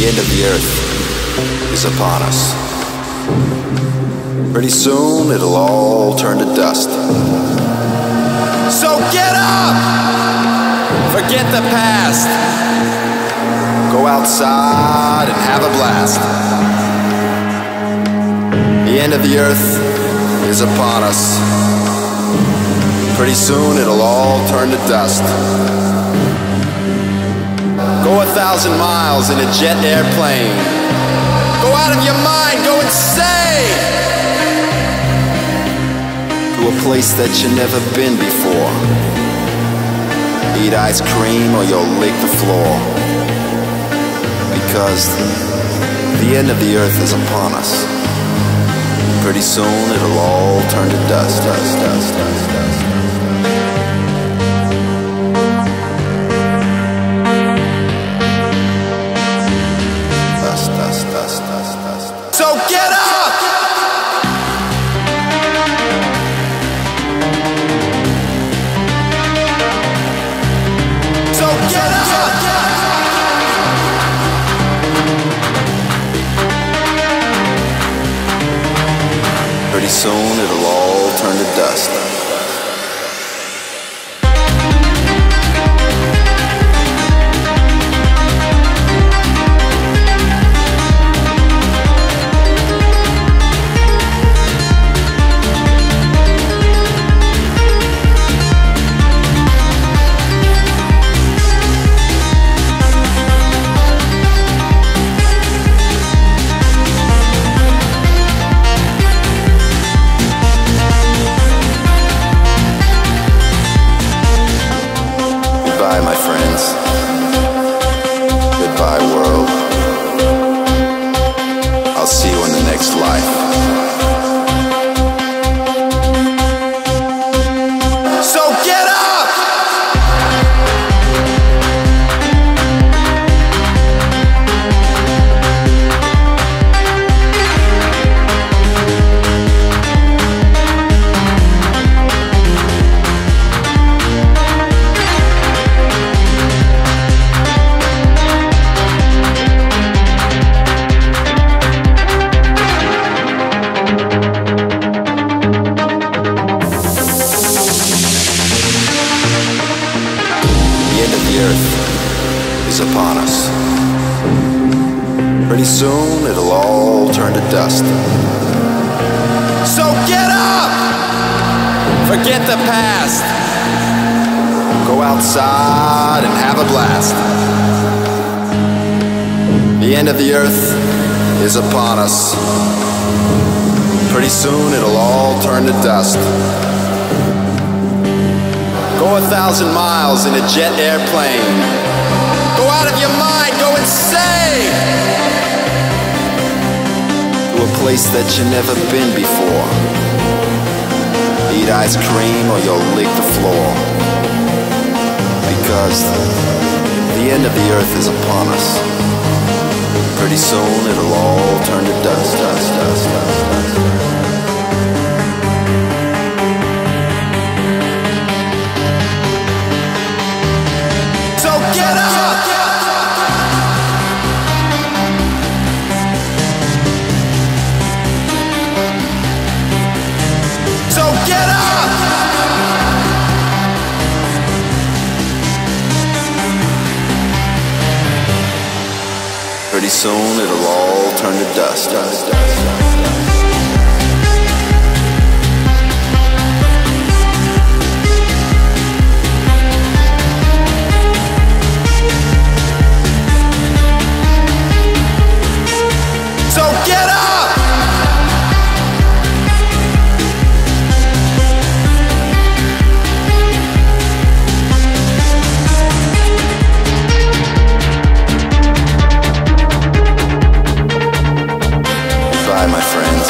The end of the earth is upon us. Pretty soon it'll all turn to dust. So get up! Forget the past. Go outside and have a blast. The end of the earth is upon us. Pretty soon it'll all turn to dust. Go 1,000 miles in a jet airplane. Go out of your mind, go insane! To a place that you've never been before. Eat ice cream or you'll lick the floor. Because the end of the earth is upon us. Pretty soon it'll all turn to dust, dust, dust, dust, dust. So get up! So get up! Pretty soon it'll all turn to dust. That you've never been before. Eat ice cream or you'll lick the floor. Because the end of the earth is upon us. Pretty soon it'll all turn to dust, dust, dust, dust, dust. So get up! Get up! Pretty soon it'll all turn to dust, dust, dust, dust, dust. My friends,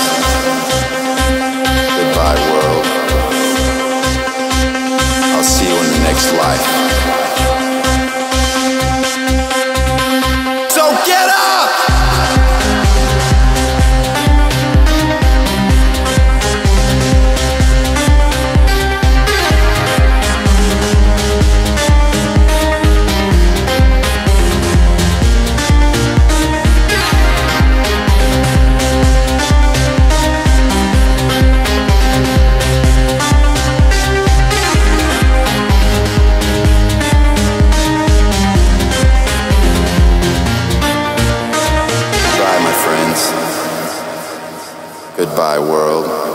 Goodbye, world.